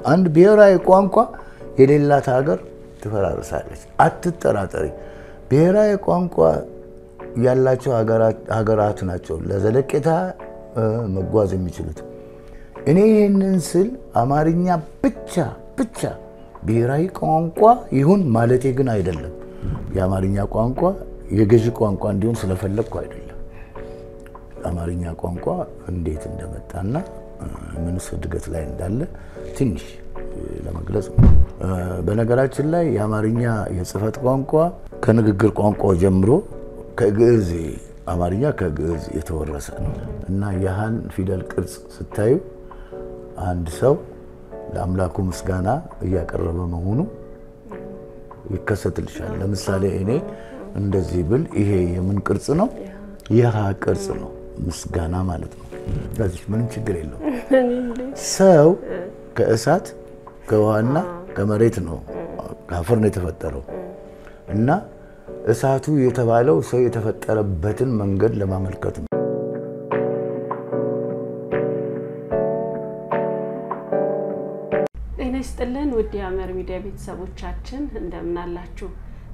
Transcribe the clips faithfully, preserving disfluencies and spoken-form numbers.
أن بيراي قوام كا إلى الله ثاجر تفرار سالج. أتتراتري بيراي قوام كا يالله شو هجرات هجراتنا شو لازلك كده مقوازي ميشلت. إني ننسل أمارينيا بتشا بتشا بيراي قوام كا يهون مالتي جنا يدل. يا أمارينيا قوام كا يجيش قوام كا ديون سلفلك قايدل. أمارينيا قوام كا عنديت ندمت أنا من صدقت لا يندل. تنش لما جلسوا بنقرأت الله يا مارينيا يصفات قانقوا كان يقدر قانقوا جمرو كجزء أمارينيا كجزء يتورثان إنه يهان في ذلك ستايو عند سو لأملاكم مسجانا يا كربا مهونو يكسرت الشال لما ساله إني عند زيبل إيه يمن كرسنو يها كرسنو مسجانا مالتنا لازم من شجريلو سو كأسات كوانا كمريتنو كافرني تفتروا إن أساتو يتبالو سو يتفتر بتن من قد لما ملكتهم إحنا استلنا ودي عمر ميديا بيتسابو تشاتشن عندما نلحقو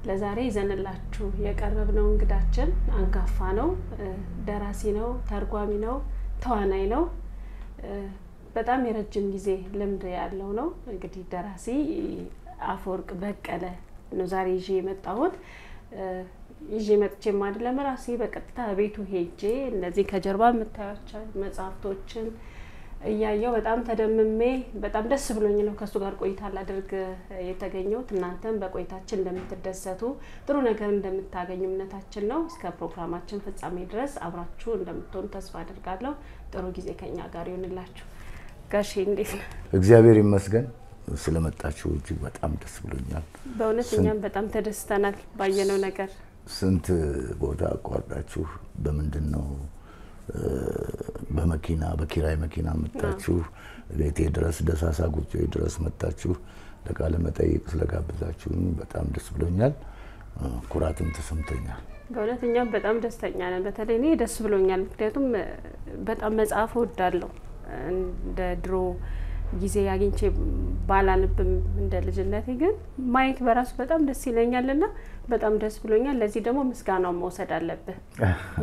لازاري زن نلحقو يكربنا ونقداتشن أنكافانو دراسينو ترقوامينو توانينو በጣም የረጅም ጊዜ ልምድ ያለው ነው እንግዲህ ደራሲ አፈወርቅ በቀለ ነው ዛሬ ይዤ መጣሁት ይዤ መጥቼም አይደለም ራሴ በቀጥታ ቤቱ ሄጄ እንደዚህ ከጀርባ መታያቸው መጽሐፍቶችን እያየው በጣም ተደምሜ በጣም ደስ ብሎኝ ነው ከሱ ጋር ቆይታ ላድርግ የተገኘሁት እናንተም በቆይታችን እንደምትደሰቱ ጥሩ ነገር እንደምታገኙ እምነታችን ነው እስከ ፕሮግራማችን ፍጻሜ ድረስ አብራችሁ እንደምትሆኑ ተስፋ አደርጋለሁ ጥሩ ጊዜ ከኛ ጋር ይሁንላችሁ كاشين ليفنا. إخباري رمسكن سلامت أشوف جوات أم تسبلونيال. بونس نيام بتأم ترستانال باينو نكر. سنت بودا قارد أشوف بمندنو بمكينا بكيراي مكينا مت أشوف ليتي درس دساسا قوتي درس مت أشوف لكالة مت أيك سلكا بتأشوف بتأم تسبلونيال كوراتم تسمتينيال. بونس نيام بتأم ترستانيال بتأليني تسبلونيال كريتم بتأم مزافو دارلو. እንደ ድሮ ጊዜ ያገኘች ባላልብም እንደ ልጅነቴ ግን ማየት በራሱ በጣም ደስ ይለኛልና በጣም ደስ ብሎኛል ለዚህ ደግሞ ምስጋናው መውሰድ አለበት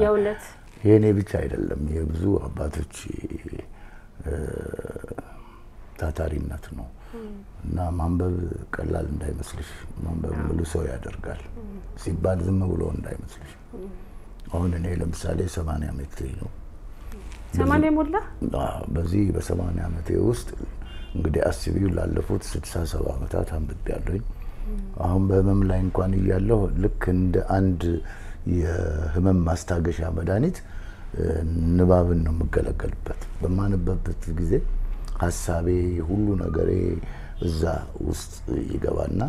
የውነት የኔ ብቻ አይደለም የብዙ አባቶች ታታሪነት ነው እና ማንበብ ቀላል እንዳይመስልሽ ማንበብ ሙሉ ሰው ያደርጋል ሲባል ዝም ብሎ እንዳይመስልሽ አሁን እኔ ለምሳሌ ሰማንያ ሜትር ነው سامانة مولا؟ لا بزي بسامانة عمتي وست قد أسيبيو لالفوت ستة سبعة عمتات هم بتبيعلين هم بمملين كاني يالله لكن عند يهمم ماستعجش عمدانيت نباب إنه مقلق قلبت بما نببت كذي حسابي هولو نجاري زا وست يجوانا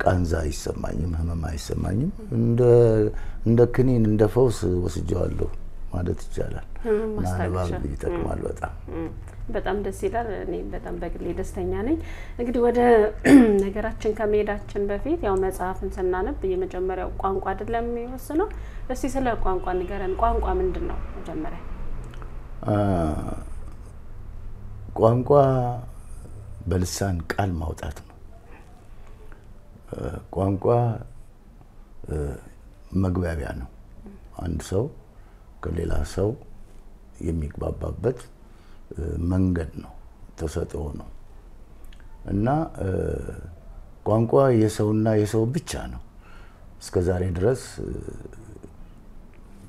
كان زاي سمانيم هم ما يسمانيم عند عند كنين عند فوس وسجالو مادت الجلال. نحن بعدي تكمل بتأم. بتأم دسيلة يعني بتأم بقلي دستيني. نقدر وده نقرأتشن كميراتشن بفيد يوم أزاف إنساننا نبي مجمرة قام قادر لم يوصلنا بس يسلا قام قام نقرأن قام قام من دنا مجمرة. قام قام بلسان كلمة وتأتم. قام قام مقبى بيانه عند سو. كليل عصاو يميك بابابت منجدنا تساتونا إننا قانقوا يسونا يسو بيتشانو سكازاري درس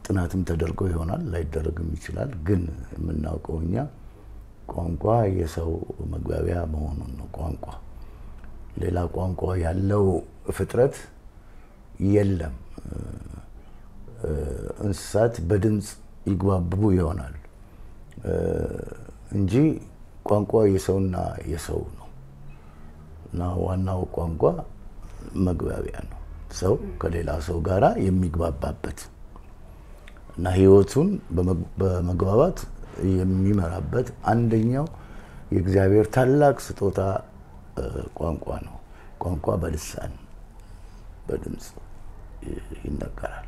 تناتم تدركو هونا لا يدرك ميشلال جن مننا كونيا قانقوا يسو مقبابيا بهونو قانقوا ليلا قانقوا ياللو فترة يلم እንስሳት በድንጽ ይጓብቡ ይሆናል እንጂ ቋንቋ የሰውና የሰው ነው እና ዋናው ቋንቋ መግባቢያ ነው ሰው ከሌላ ሰው ጋራ የሚግባባበት እና ህይወቱን በመግባባት የሚመራበት አንደኛው የእግዚአብሔር ታላቅ ስጦታ ቋንቋ ነው ቋንቋ በልሳን በድንጽ ይነገራል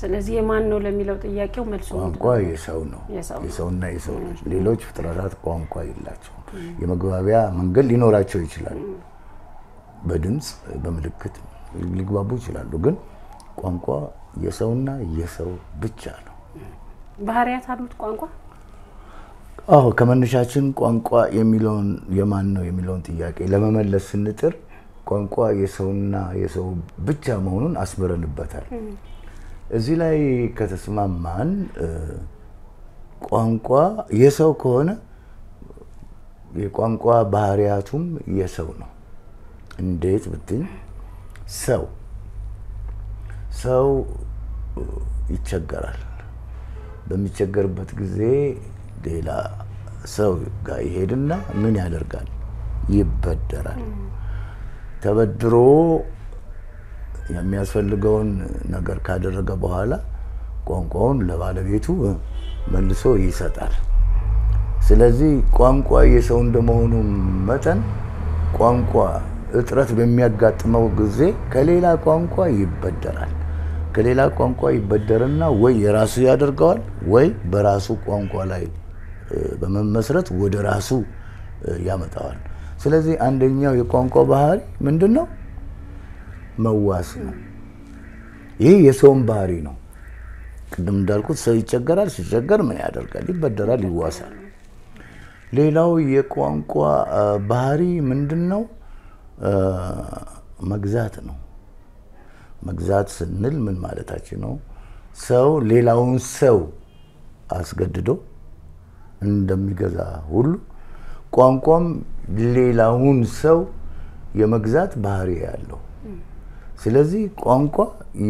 سلازي ما نو لميلو تياكي وملسو قوانقوا يساو نو يساونا يساو ليلوچ فطرات قوانقوا يلاچو የመግባቢያ መንገድ ሊኖራቸው ይችላል በድምጽ በመልክት ሊግባቡ ይችላሉ ግን ቋንቋ የሰውና የሰው ብቻ ነው ባህሪያት አሉት ቋንቋ አዎ ከመነሻችን ቋንቋ የሚለውን የማን ነው የሚለውን ጥያቄ ለመመለስ ስንጥር ቋንቋ የሰውና የሰው ብቻ መሆኑን አስበረንበታል እዚህ ላይ ከተስማማን ቋንቋ የሰው ከሆነ የቋንቋ ባህሪያቱም የሰው ነው እንዴት ብትይ ሰው ሰው ይቸገራል በሚቸገርበት ጊዜ ሌላ ሰው ጋር ይሄድና ምን ያደርጋል ይበደራል ተበድሮ የሚያስፈልገውን ነገር ካደረገ በኋላ ቋንቋውን ለባለቤቱ መልሶ ይሰጣል ስለዚህ ቋንቋ የሰው እንደመሆኑ መጠን ቋንቋ እጥረት በሚያጋጥመው ጊዜ ከሌላ ቋንቋ ይበደራል ከሌላ ቋንቋ ይበደርና ወይ የራሱ ያደርጋል ወይ በራሱ ቋንቋ ላይ በመመስረት ወደ ራሱ ያመጣዋል ስለዚህ አንደኛው የቋንቋ ባህሪ ምንድነው መዋስ ነው ይሄ የሰው ባህሪ ነው ቅድም እንዳልኩት ሰው ይቸገራል ሲቸገር ምን ያደርጋል ይበደራል ይዋሳል ሌላው የቋንቋ ባህሪ ምንድነው መግዛት ነው መግዛት ስንል ምን ማለታችን ነው ሰው ሌላውን ሰው አስገድዶ እንደሚገዛ ሁሉ ቋንቋም ሌላውን ሰው የመግዛት ባህሪ ያለው ስለዚህ ቋንቋ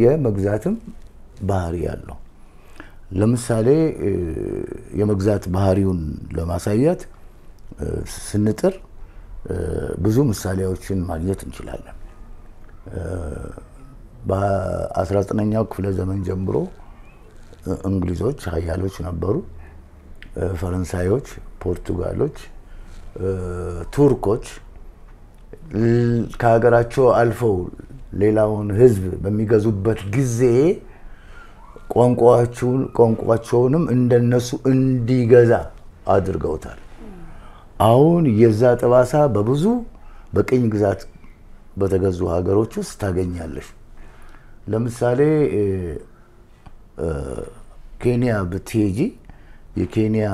የመግዛትም ባህሪ ያለው ለምሳሌ የመግዛት ባህሪውን ለማሳየት ስንጥር ብዙ ምሳሌዎችን ማግኘት እንችላለን በ19ኛው ክፍለ ዘመን ጀምሮ እንግሊዞች ኃያሎች ነበሩ ፈረንሳዮች ፖርቱጋሎች ቱርኮች ከሀገራቸው አልፈው ሌላውን ህዝብ በሚገዙበት ጊዜ ቋንቋቸውን ቋንቋቸውንም እንደነሱ እንዲገዛ አድርገውታል አሁን የዛ ተባሳ በብዙ በቀኝ ግዛት በተገዙ ሀገሮች ውስጥ ታገኛለሽ ለምሳሌ ኬንያ በቲጂ የኬንያ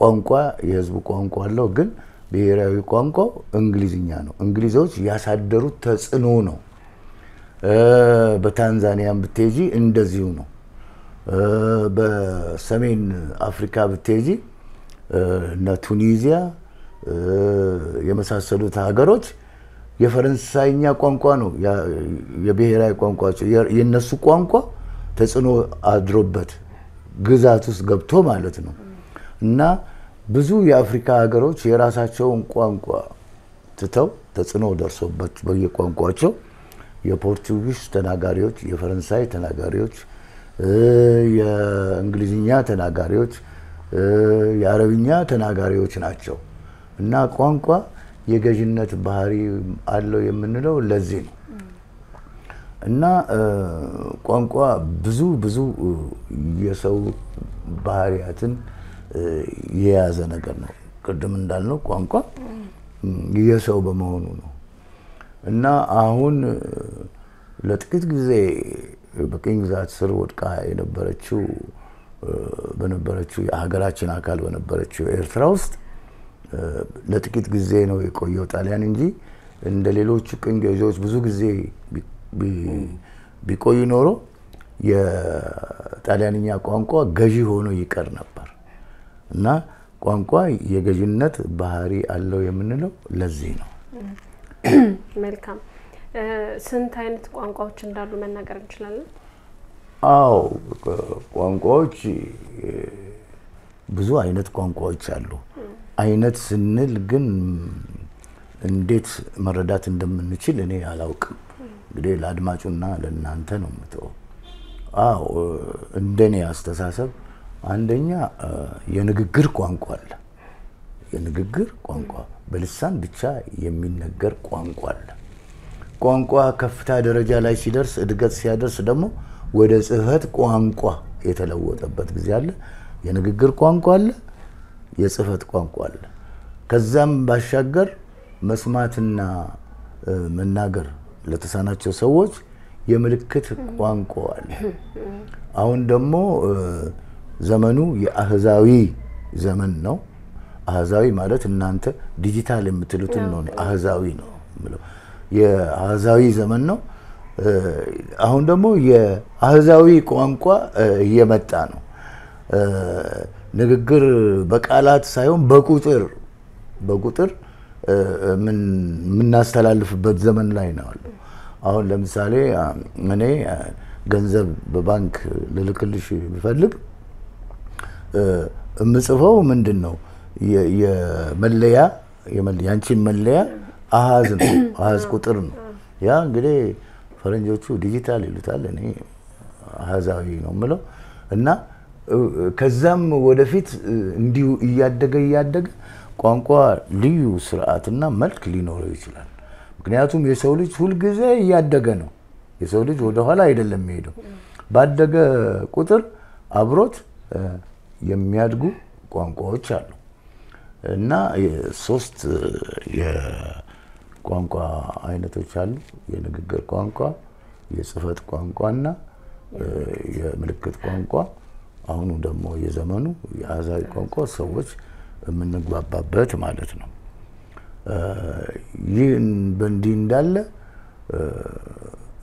ቋንቋ የህዝብ ቋንቋ አለው ግን ብሔራዊ ቋንቋ እንግሊዝኛ ነው እንግሊዞች ያሳደሩት ተጽዕኖ ነው በታንዛኒያም በቲጂ እንደዚሁ ነው በሰሜን አፍሪካ በቲጂ እና ቱኒዚያ የመሳሰሉት ሀገሮች የፈረንሳይኛ ቋንቋ ነው የብሔራዊ ቋንቋቸው የነሱ ቋንቋ ተጽኖ አድሮበት ግዛቱስ ገብቶ ማለት ነው እና ብዙ የአፍሪካ ሀገሮች የራሳቸውን ቋንቋ ተተው ተጽኖ ደርሶበት በየቋንቋቸው የፖርቱጊዝ ተናጋሪዎች የፈረንሳይ ተናጋሪዎች የእንግሊዝኛ ተናጋሪዎች የአረብኛ ተናጋሪዎች ናቸው እና ቋንቋ የገዥነት ባህሪ አለው የምንለው ለዚህ ነው እና ቋንቋ ብዙ ብዙ የሰው ባህሪያትን የያዘ ነገር ነው ቅድም እንዳልነው ቋንቋ የሰው በመሆኑ ነው እና አሁን ለጥቂት ጊዜ በቀኝ ግዛት ስር ወድቃ የነበረችው በነበረችው ሀገራችን አካል በነበረችው ኤርትራ ውስጥ ለጥቂት ጊዜ ነው የቆየው ጣሊያን እንጂ እንደሌሎች ቀኝ ገዢዎች ብዙ ጊዜ ቢቆይ ኖሮ የጣሊያንኛ ቋንቋ ገዢ ሆኖ ይቀር ነበር እና ቋንቋ የገዢነት ባህሪ አለው የምንለው ለዚህ ነው መልካም ስንት አይነት ቋንቋዎች እንዳሉ መናገር እንችላለን አው ቋንቋዎች ብዙ አይነት ቋንቋዎች አሉ አይነት ስንል ግን እንዴት መረዳት እንደምንችል እኔ አላውቅም እንግዲህ ለአድማጩና ለናንተ ነው የምተው አው እንደኔ አስተሳሰብ አንደኛ የንግግር ቋንቋ አለ የንግግር ቋንቋ በልሳን ብቻ የሚነገር ቋንቋ አለ ቋንቋ ከፍታ ደረጃ ላይ ሲደርስ እድገት ሲያደርስ ደግሞ ወደ ጽህፈት ቋንቋ የተለወጠበት ጊዜ አለ የንግግር ቋንቋ አለ የጽህፈት ቋንቋ አለ ከዛም ባሻገር መስማትና መናገር ለተሳናቸው ሰዎች የምልክት ቋንቋ አለ አሁን ደግሞ ዘመኑ የአህዛዊ ዘመን ነው አህዛዊ ማለት እናንተ ዲጂታል የምትሉት ነው አህዛዊ ነው የአህዛዊ ዘመን ነው አሁን ደግሞ የአህዛዊ ቋንቋ እየመጣ ነው ንግግር በቃላት ሳይሆን በቁጥር በቁጥር ምን ምናስተላልፍበት ዘመን ላይ ነው አሁን ለምሳሌ እኔ ገንዘብ በባንክ ለልክልሽ ቢፈልግ እምጽፈው ምንድነው የመለያ የመለያ አንቺ መለያ አሃዝ ነው አሃዝ ቁጥር ነው ያ እንግዲህ ፈረንጆቹ ዲጂታል ይሉታል እኔ አሃዛዊ ነው ማለት እና ከዛም ወደፊት እንዲው ያደገ ያደገ ቋንቋ ልዩ ስርዓትና መልክ ሊኖረው ይችላል ምክንያቱም የሰው ልጅ ሁሉ ግዜ ያደገ ነው የሰው ልጅ ወደ ኋላ አይደለም የሚሄደው ባደገ ቁጥር አብሮት የሚያድጉ ቋንቋዎች አሉ እና ሶስት የቋንቋ አይነቶች አሉ የንግግር ቋንቋ የጽህፈት ቋንቋና የምልክት ቋንቋ አሁን ደግሞ የዘመኑ የአዛይ ቋንቋ ሰዎች ምንግባባበት ማለት ነው ይህን በእንዲ እንዳለ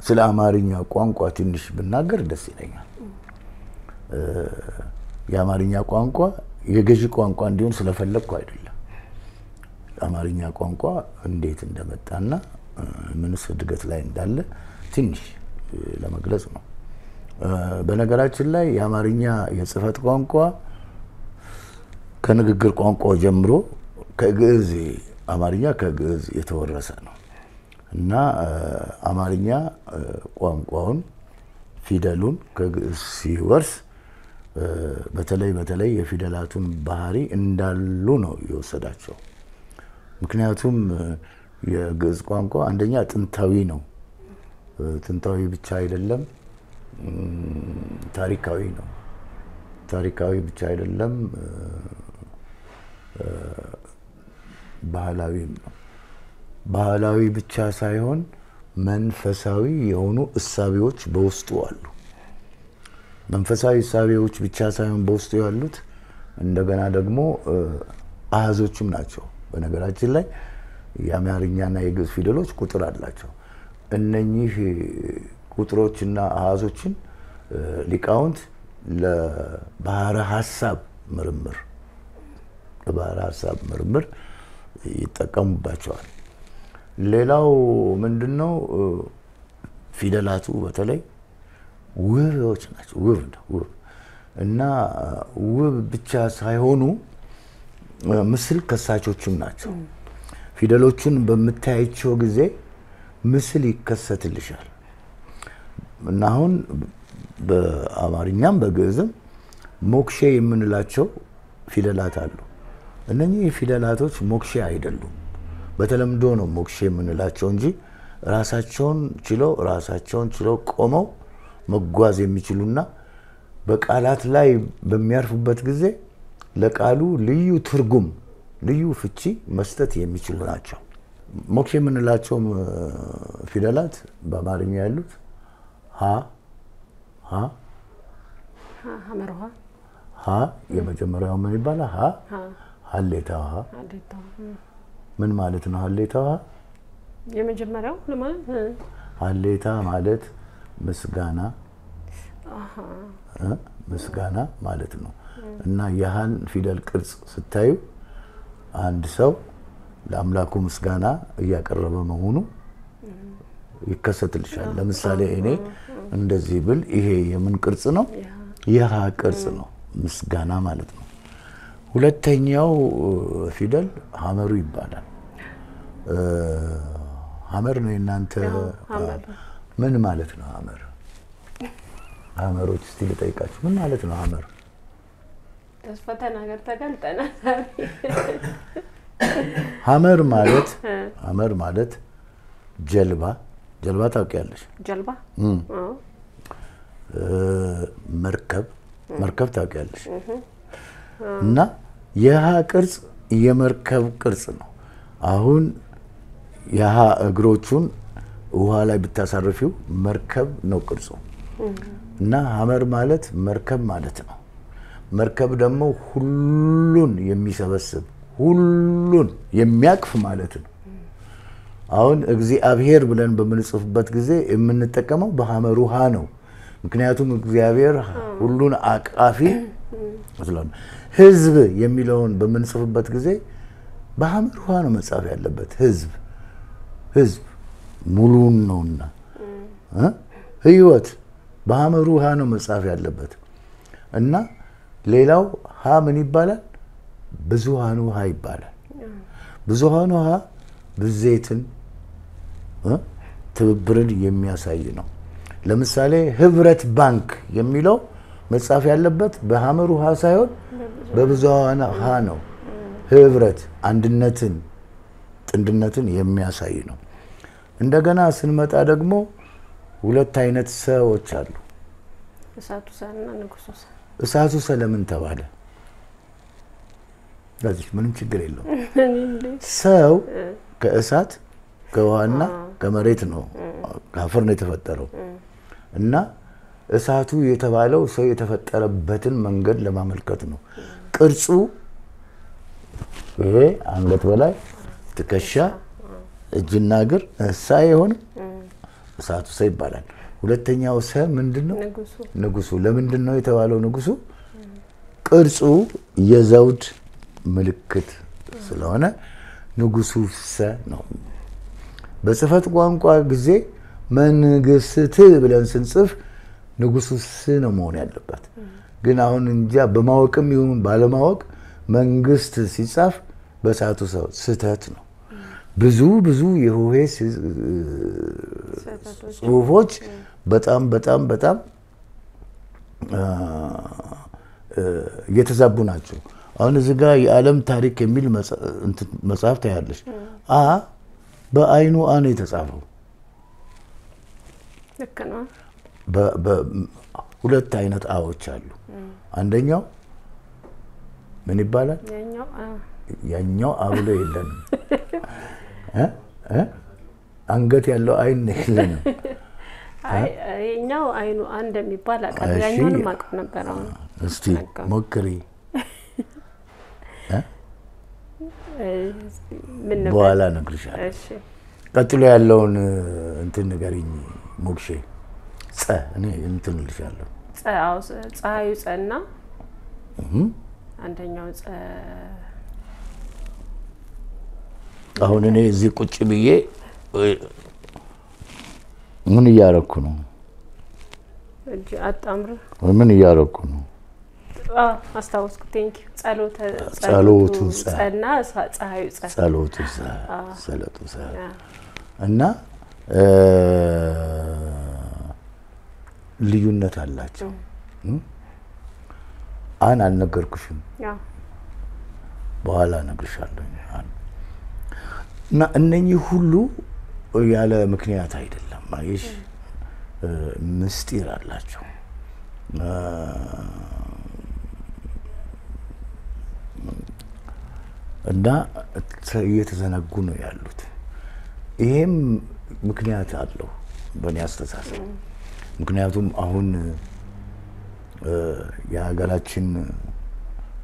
ስለ አማርኛ ቋንቋ ትንሽ ብናገር ደስ ይለኛል የአማርኛ ቋንቋ የገዢ ቋንቋ እንዲሆን ስለፈለኩ አይደለም አማርኛ ቋንቋ እንዴት እንደመጣና ምን ስድገት ላይ እንዳለ ትንሽ ለመግለጽ ነው በነገራችን ላይ የአማርኛ የጽፈት ቋንቋ ከንግግር ቋንቋ ጀምሮ ከግዕዝ አማርኛ ከግዕዝ የተወረሰ ነው እና አማርኛ ቋንቋውን ፊደሉን ከግዕዝ ሲወርስ በተለይ በተለይ የፊደላቱን ባህሪ እንዳሉ ነው ይወሰዳቸው ምክንያቱም የግዕዝ ቋንቋ አንደኛ ጥንታዊ ነው ጥንታዊ ብቻ አይደለም ታሪካዊ ነው ታሪካዊ ብቻ አይደለም ባህላዊ ነው ባህላዊ ብቻ ሳይሆን መንፈሳዊ የሆኑ እሳቤዎች በውስጡ አሉ መንፈሳዊ እሳቤዎች ብቻ ሳይሆን በውስጡ ያሉት እንደገና ደግሞ አሃዞችም ናቸው በነገራችን ላይ የአማርኛና የግዕዝ ፊደሎች ቁጥር አላቸው እነኚህ ቁጥሮችና አሃዞችን ሊቃውንት ለባህረ ሐሳብ ምርምር ለባህረ ሐሳብ ምርምር ይጠቀሙባቸዋል ሌላው ምንድነው ፊደላቱ በተለይ ውብዎች ናቸው ውብ ነው እና ውብ ብቻ ሳይሆኑ ምስል ከሳቾችም ናቸው ፊደሎቹን በመታያቸው ጊዜ ምስል ይከሰትልሻል እና አሁን በአማርኛም በግዕዝም ሞክሼ የምንላቸው ፊደላት አሉ እነኚህ ፊደላቶች ሞክሼ አይደሉም በተለምዶ ነው ሞክሼ የምንላቸው እንጂ ራሳቸውን ችለው ራሳቸውን ችለው ቆመው መጓዝ የሚችሉና በቃላት ላይ በሚያርፉበት ጊዜ ለቃሉ ልዩ ትርጉም ልዩ ፍቺ መስጠት የሚችሉ ናቸው ሞክሼ የምንላቸው ፊደላት በአማርኛ ያሉት ሀ ሀ ሀ ሀመርዋ ሀ የመጀመሪያው ምን ይባላል ሀ ሀሌታ ሀ ሀሌታ ምን ማለት ነው ሀሌታ የመጀመሪያው ለማለት ሀሌታ ማለት ምስጋና አሃ ምስጋና ማለት ነው እና ያህን ፊደል ቅርጽ ስታዩ አንድ ሰው ለአምላኩ ምስጋና ያቀረበ መሆኑ ይከሰትልሻል ለምሳሌ እኔ እንደዚህ ብል ይሄ የምን ቅርጽ ነው ይሄ ቅርጽ ነው ምስጋና ማለት ነው ሁለተኛው ፊደል ሐመሩ ይባላል ሐመር ነው እናንተ ምን ማለት ነው ሐመር ሐመሮች ስቲል ጠይቃችሁ ምን ማለት ነው ሐመር ተስፈተናገር ተገልጠና ሐመር ማለት ሐመር ማለት ጀልባ ጀልባ ታውቂያለሽ ጀልባ አዎ مركب مركب تاكلش نا يها كرز يمركب كرزنا أهون يها غروتشون وها لا بتصرفيو مركب نو كرزو نا همر مالت مركب مالتنا مركب دمو هلون يمي سبسب هلون يمياكف مالتنا أهون اجزي أبهر بلن بمنصف بتجزي من التكمو بهامروهانو مكنياتهم اجزيابير هلون أكافي مثلاً حزب يميلون بمنصف بتجزي بهامروهانو مسافي على بيت حزب حزب ملون نونا ها هيوت بهامروهانو مسافي على بيت إن ليلاو ها مني بالا بزوهانو هاي بالا بزوهانو ها بالزيتن ها تبرد يميا ساينو لمثالي هبرت بنك يميلو متصافي علبت بهامرو ها سايون ببزوهانو ها نو هبرت عندنتن عندنتن يميا ساينو እንደገና ስንመጣ ደግሞ ሁለት አይነት ሰዎች አሉ እሳቱ ሰና ንጉሱ እሳቱ ሰለምን ተባለ ለዚህ ምንም ችግር የለው ሰው ከእሳት ከውሃና ከመሬት ነው ካፈር ነው የተፈጠረው እና እሳቱ የተባለው ሰው የተፈጠረበትን መንገድ ለማመልከት ነው ቅርጹ ይሄ አንገት በላይ ትከሻ እጅና እግር ሳይሆን እሳቱ ሳይባላል ሁለተኛው ሰ ምንድነው ንጉሱ ንጉሱ ለምንድነው የተባለው ንጉሱ ቅርጹ የዘውድ ምልክት ስለሆነ ንጉሱ ሰ ነው በጽፈት ቋንቋ ግዜ መንግስት ብለን ስንጽፍ ንጉሱ ሰ ነው መሆን ያለበት ግን አሁን እንጃ በማወቅም ይሁን ባለማወቅ መንግስት ሲጻፍ በእሳቱ ሰው ስተት ነው ብዙ ብዙ የሆሄ ጽሁፎች በጣም በጣም በጣም የተዛቡ ናቸው አሁን እዚህ ጋር የዓለም ታሪክ የሚል መጽሐፍ ታያለሽ አ በአይኑ አን የተጻፈው ለከና በሁለት አይነት አዎች አሉ አንደኛው ምን ይባላል ያኛው ያኛው አብሎ ይላል ها ها አንገት ያለው አይን ይለና አይ እኛው አይኑ እንደሚባል አቀራኛውን ማቀፍ ነበር አሁን እስቲ ሞክሪ እ ምን ነው በኋላ ነግርሻለሁ እሺ ቀጥሎ ያለውን እንትን ንገሪኝ ሞክሼ ጸ እኔ እንትን ልሻለሁ ጸ አው ጸሃዩ ጸና አንደኛው ጸ አሁን እኔ እዚህ ቁጭ ብዬ ምን ያረኩ ነው እጅ አጣምረ ምን ያረኩ ነው አ አስተውስኩ ቴንክ ዩ ጸሎት ጸሎቱ ጸና ጸሃዩ ጸ ጸሎቱ ጸ ጸሎቱ ጸ እና ልዩነት አላችሁ አን አልነገርኩሽም ያ በኋላ ነግርሻለሁ አን ና እነኚ ሁሉ ያለ ምክንያት አይደለም ማይሽ ምስጢር አላችሁ እና እየተዘነጉ ነው ያሉት ይሄም ምክንያት አለው በእኛ አስተሳሰብ ምክንያቱም አሁን ያጋራችን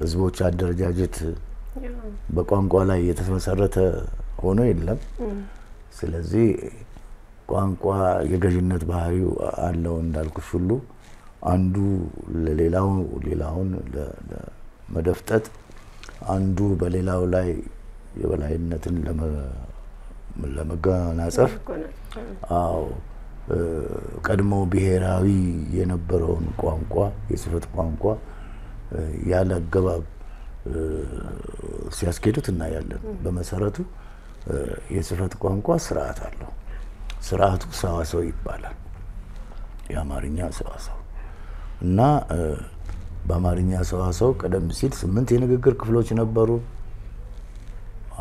ህዝቦች አደረጃጀት በቋንቋ ላይ የተመሰረተ ሆኖ ይለም ስለዚህ ቋንቋ የገዥነት ባህሪው አለው እንዳልኩሽ ሁሉ አንዱ ለሌላው ሌላውን ለመደፍጠት አንዱ በሌላው ላይ የበላይነትን ለመገናጸፍ አው ቀድሞ ብሔራዊ የነበረውን ቋንቋ የጽፈት ቋንቋ ያለ ገባብ ሲያስቀዱትና ያለን በመሰረቱ የጽፈት ቋንቋ ስርዓት አለው ስርዓቱ ሰዋሰው ይባላል ያማርኛ ሰዋሰው እና በአማርኛ ሰዋሰው ቀደም ሲል ስምንት የንግግር ክፍሎች ነበሩ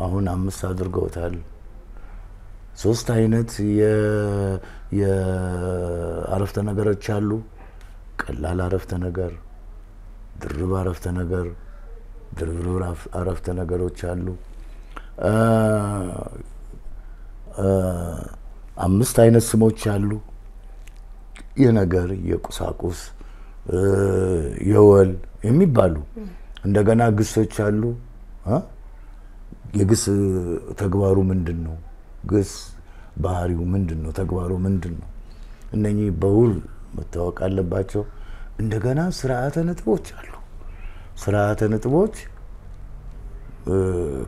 አሁን አምስት አድርገውታል ሶስት አይነት የ የአረፍተ ነገሮች አሉ ቀላል አረፍተ ነገር ድርብ አረፍተ ነገር ድርብ አረፍተ ነገሮች አሉ አምስት አይነት ስሞች አሉ የነገር የቁሳቁስ የወል የሚባሉ እንደገና ግሶች አሉ የግስ ተግባሩ ምንድነው ግስ ባህሪው ምንድነው ተግባሩ ምንድነው እነኚህ በውል መታወቅ አለባቸው እንደገና ስርዓተ ንጥቦች አሉ ስርዓተ ንጥቦች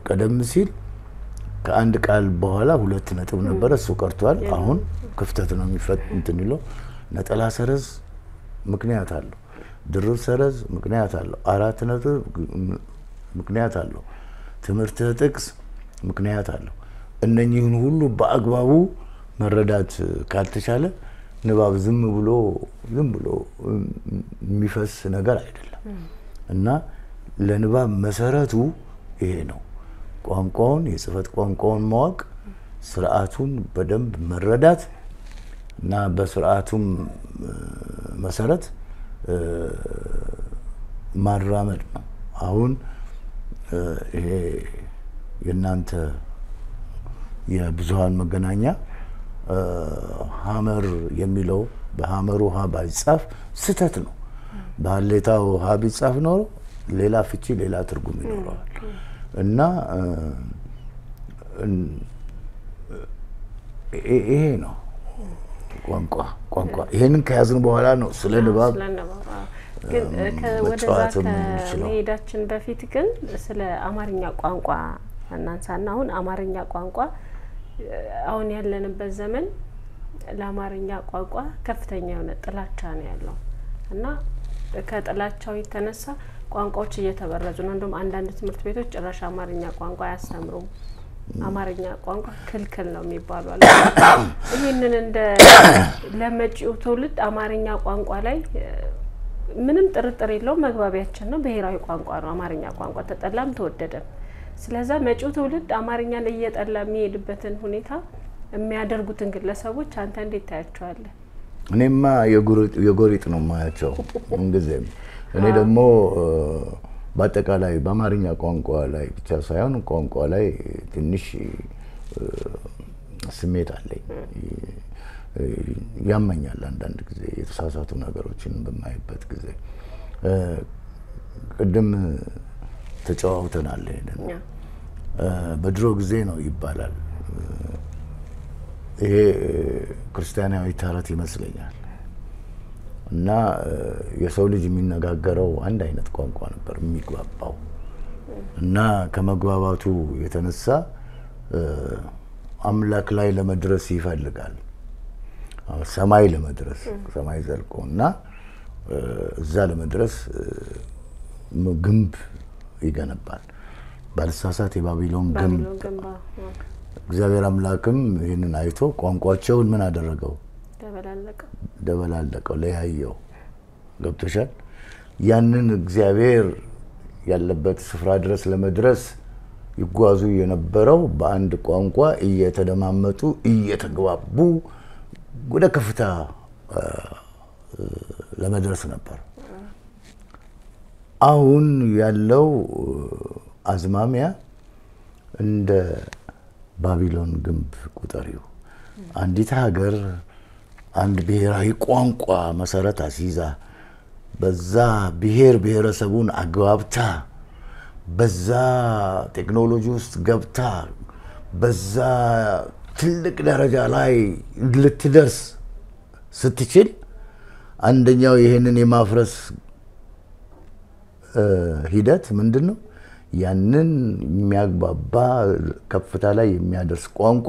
ቀደም ሲል ከአንድ ቃል በኋላ ሁለት ንጥብ ነበር እሱ ቀርቷል አሁን ክፍተት ነው የሚፈጥ እንትንሎ ነጠላ ሰረዝ ምክንያት አለ ድርብ ሰረዝ ምክንያት አለ አራት ንጥብ ምክንያት አለ ትምርተ ጥቅስ ምክንያት አለ እነኚህን ሁሉ በአግባቡ መረዳት ካልተቻለ ንባብ ዝም ብሎ ዝም ብሎ የሚፈስ ነገር አይደለም እና ለንባብ መሰረቱ ይሄ ነው ቋንቋውን የጽፈት ቋንቋውን ማወቅ ስርዓቱን በደንብ መረዳት እና በስርዓቱም መሰረት ማራመድ ነው አሁን ይሄ የናንተ የብዙሃን መገናኛ ሐመር የሚለው በሐመሩ ሐ ባይጻፍ ስተት ነው ባለታው ሐ ቢጻፍ ነው ሌላ ፍቺ ሌላ ትርጉም ይኖራል እና እህ ነው ቋንቋ ቋንቋ ይሄንን ከያዝን በኋላ ነው ስለ ንባብ ግን ከወደዛት ለሄዳችን በፊት ግን ስለ አማርኛ ቋንቋ እናንሳና አሁን አማርኛ ቋንቋ አሁን ያለንበት ዘመን ለአማርኛ ቋንቋ ከፍተኛ የሆነ ጥላቻ ነው ያለው እና ከጥላቻው የተነሳ ቋንቋዎች እየተበረዙ ነው እንደም አንዳንድ ትምህርት ቤቶች ጭራሽ አማርኛ ቋንቋ ያስተምሩም አማርኛ ቋንቋ ክልክል ነው የሚባለው አለ ይሄንን እንደ ለመጪው ትውልድ አማርኛ ቋንቋ ላይ ምንም ጥርጥር የለው መግባቢያችን ነው በህራዊ ቋንቋ ነው አማርኛ ቋንቋ ተጠላም ተወደደም ስለዛ መጪው ትውልድ አማርኛ ላይ እየጠላ የሚሄድበትን ሁኔታ የሚያደርጉትን ግለሰቦች አንተ እንዴት ታያቸዋለ እኔማ የጎሪጥ ነው ማያቸው እንግዲህ እኔ ደግሞ በአጠቃላይ በአማርኛ ቋንቋ ላይ ብቻ ሳይሆን ቋንቋ ላይ ትንሽ ስሜት አለኝ ያመኛል አንዳንድ ጊዜ የተሳሳቱ ነገሮችን በማይበት ጊዜ ቀደም ተጫውተናል እንደም በድሮ ጊዜ ነው ይባላል ይሄ ክርስቲያናዊ ታሪክ ይመስለኛል እና የሰው ልጅ የሚነጋገረው አንድ አይነት ቋንቋ ነበር የሚግባባው እና ከመግባባቱ የተነሳ አምላክ ላይ ለመድረስ ይፈልጋል ሰማይ ለመድረስ ሰማይ ዘልቆና እዛ ለመድረስ ግንብ ይገነባል ባልሳሳት የባቢሎን ግንብ እግዚአብሔር አምላክም ይሄንን አይቶ ቋንቋቸውን ምን አደረገው ደበላለቀ ደበላለቀ ለያየው ገብቶሻል ያንን እግዚአብሔር ያለበት ስፍራ ድረስ ለመድረስ ይጓዙ የነበረው በአንድ ቋንቋ እየተደማመጡ እየተግባቡ ወደ ከፍታ ለመድረስ ነበር አሁን ያለው አዝማሚያ እንደ ባቢሎን ግንብ ቁጠሪው አንዲት ሀገር አንድ ብሔራዊ ቋንቋ መሰረት አሲዛ በዛ ብሔር ብሔረሰቡን አግባብታ በዛ ቴክኖሎጂ ውስጥ ገብታ በዛ ትልቅ ደረጃ ላይ ልትدرس ስትችል አንደኛው ይሄንን የማፍረስ ሂደት ምንድነው ያንን የሚያግባባ ከፍታ ላይ የሚያدرس ቋንቋ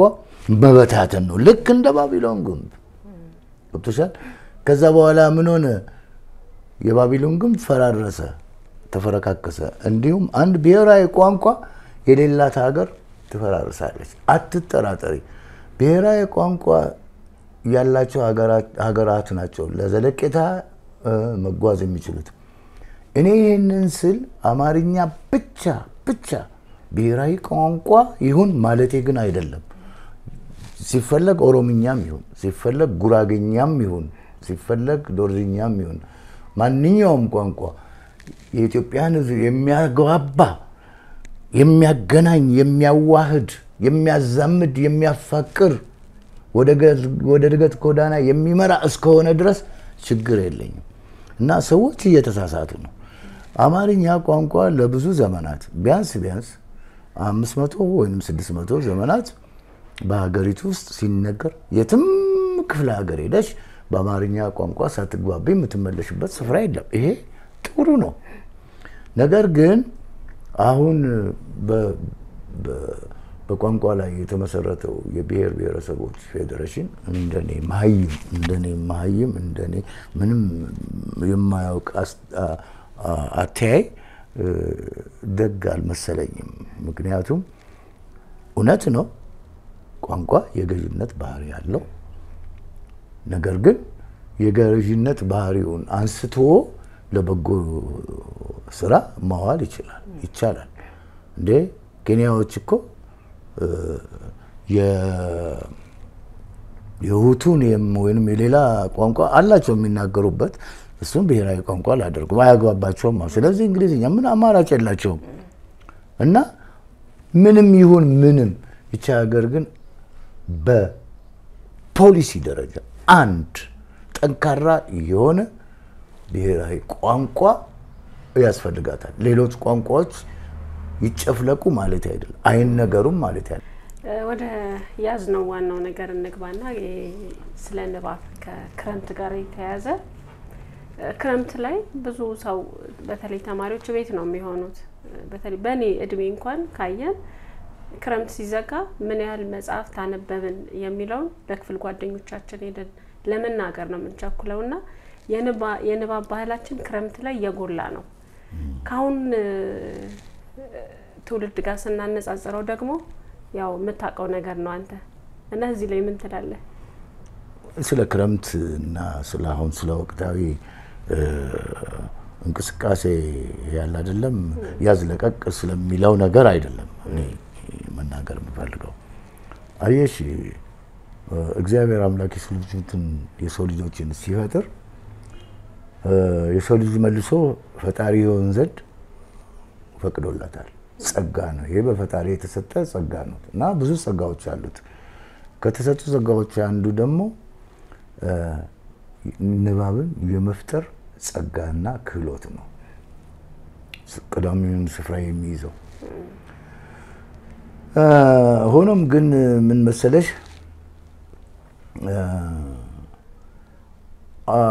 መበታተን ነው ልክ እንደ ባቢሎን ግንብ ወጥቷል ከዛ በኋላ ምን ሆነ የባቢሎን ግንብ ፈራረሰ ተፈረካከሰ እንዲሁም አንድ ብሔራዊ ቋንቋ የሌላት ሀገር ተፈራረሳለች አትጠራጠሪ ብሔራዊ ቋንቋ ያላቸው ሀገራት ሀገራት ናቸው ለዘለቄታ መጓዝ የሚችሉት እኔ ይሄንን ስል አማርኛ ብቻ ብቻ ብሔራዊ ቋንቋ ይሁን ማለቴ ግን አይደለም ሲፈልግ ኦሮምኛም ይሁን ሲፈልግ ጉራግኛም ይሁን ሲፈልግ ዶርዝኛም ይሁን ማንኛውም ቋንቋ የኢትዮጵያን ሕዝብ የሚያጋባ የሚያገናኝ የሚያዋህድ የሚያዛምድ የሚያፋቅር ወደ ወደ ድገት ጎዳና የሚመራ እስከሆነ ድረስ ችግር የለኝም እና ሰዎች እየተሳሳቱ ነው አማርኛ ቋንቋ ለብዙ ዘመናት ቢያንስ ቢያንስ አምስት መቶ ወይንም ስድስት መቶ ዘመናት በአገሪቱ ውስጥ ሲነገር የትም ክፍለ ሀገር ሄደሽ በአማርኛ ቋንቋ ሳትግባቢ የምትመለሽበት ስፍራ የለም ይሄ ጥሩ ነው ነገር ግን አሁን በ በቋንቋ ላይ የተመሰረተው የብሄር ብሄረሰቦች ፌዴሬሽን እንደኔ ማህይም እንደኔ ማህይም እንደኔ ምንም የማያውቅ አታይ ደግ አልመሰለኝም ምክንያቱም እውነት ነው ቋንቋ የገዥነት ባህሪ ያለው ነገር ግን የገዥነት ባህሪውን አንስቶ ለበጎ ስራ ማዋል ይችላል ይቻላል እንዴ ኬንያዎች እኮ የ የሁቱን ወይንም ሌላ ቋንቋ አላቸው የሚናገሩበት እሱም ብሔራዊ ቋንቋ ላደርጉ ማያጓባቸው ማለት ስለዚህ እንግሊዝኛ ምን አማራጭ ያላቸው እና ምንም ይሁን ምንም ብቻ ሀገር ግን በፖሊሲ ደረጃ አንድ ጠንካራ የሆነ ብሔራዊ ቋንቋ ያስፈልጋታል ሌሎች ቋንቋዎች ይጨፍለቁ ማለት አይደለም አይን ነገሩም ማለት አይደለም ወደ ያዝነው ዋናው ነገር እንግባና ስለ ንብ አፍሪካ ክረምት ጋር የተያዘ ክረምት ላይ ብዙ ሰው በተለይ ተማሪዎች ቤት ነው የሚሆኑት በተለይ በኔ እድሜ እንኳን ካየን ክረምት ሲዘጋ ምን ያህል መጽሐፍ ታነበብን የሚለው ለክፍል ጓደኞቻችን ሄደን ለመናገር ነው ምንቻኩለውና የንባ የንባ ባህላችን ክረምት ላይ የጎላ ነው ካሁን ትውልድ ጋር سنናነጻጽረው ደግሞ ያው መታቀው ነገር ነው አንተ እና እዚህ ላይ ምን ትላለህ ስለ ክረምት እና ስለ አሁን ስለ ወቅታዊ እንቅስቃሴ ያለ አይደለም ያዝለቀቅ ስለሚለው ነገር አይደለም እኔ መናገር ምፈልገው አየሽ እግዚአብሔር አምላክ የሰሉትን የሶሊዶችን ሲፈጥር የሶሊድ መልሶ ፈጣሪ ይሁን ዘንድ ፈቅዶላታል ጸጋ ነው ይሄ በፈጣሪ የተሰጠ ጸጋ ነው እና ብዙ ጸጋዎች አሉት ከተሰጡ ጸጋዎች አንዱ ደግሞ ንባብን የመፍጠር ጸጋና ክህሎት ነው ቀዳሚውን ስፍራ የሚይዘው ሆኖም ግን ምን መሰለሽ አ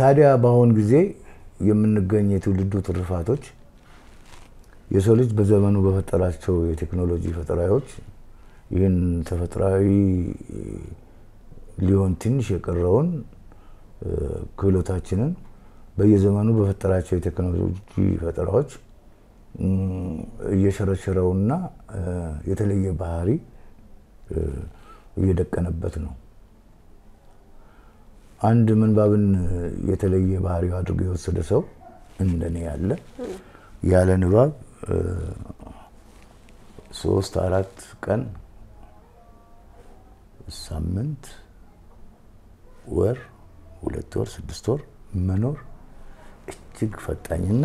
ታዲያ ባሁን ጊዜ የምንገኝ የትውልዱ ትርፋቶች የሰው ልጅ በዘመኑ በፈጠራቸው የቴክኖሎጂ ፈጠራዎች ይሄን ተፈጥራዊ ሊሆን ትንሽ የቀረውን ክህሎታችንን በየዘመኑ በፈጠራቸው የቴክኖሎጂ ፈጠራዎች እየሸረሸረውና የተለየ ባህሪ እየደቀነበት ነው አንድ መንባብን የተለየ ባህሪው አድርጎ የወሰደ ሰው እንደኔ ያለ ያለ ንባብ ሶስት አራት ቀን ሳምንት ወር ሁለት ወር ስድስት ወር መኖር እጅግ ፈጣኝና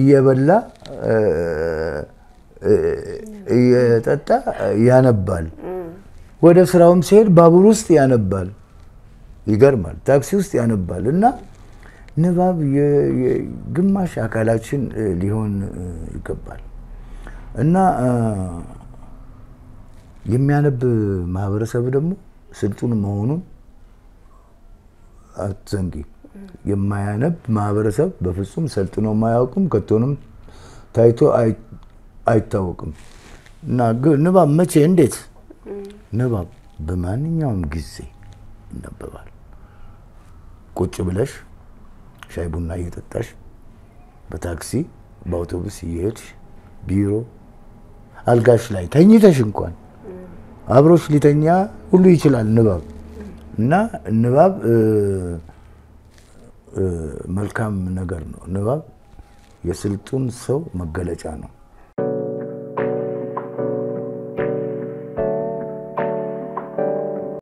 እየበላ እየጠጣ ያነባል ወደ ስራውም ሲሄድ ባቡር ውስጥ ያነባል ይገርማል ታክሲ ውስጥ ያነባልና ንባብ የግማሽ አካላችን ሊሆን ይገባል እና የሚያነብ ማህበረሰብ ደግሞ ስልጡን መሆኑን አትዘንጊ የማያነብ ማህበረሰብ በፍጹም ስልጡን ነው ማያውቁም ከቶንም ታይቶ አይታወቅም እና ንባብ መቼ እንዴት ንባብ በማንኛውም ጊዜ ይነበባል ቁጭ ብለሽ ሻይ ቡና እየጠጣሽ በታክሲ በአውቶቡስ እየሄድሽ ቢሮ አልጋሽ ላይ ተኝተሽ እንኳን አብሮሽ ሊተኛ ሁሉ ይችላል ንባብ እና ንባብ መልካም ነገር ነው ንባብ የስልጡን ሰው መገለጫ ነው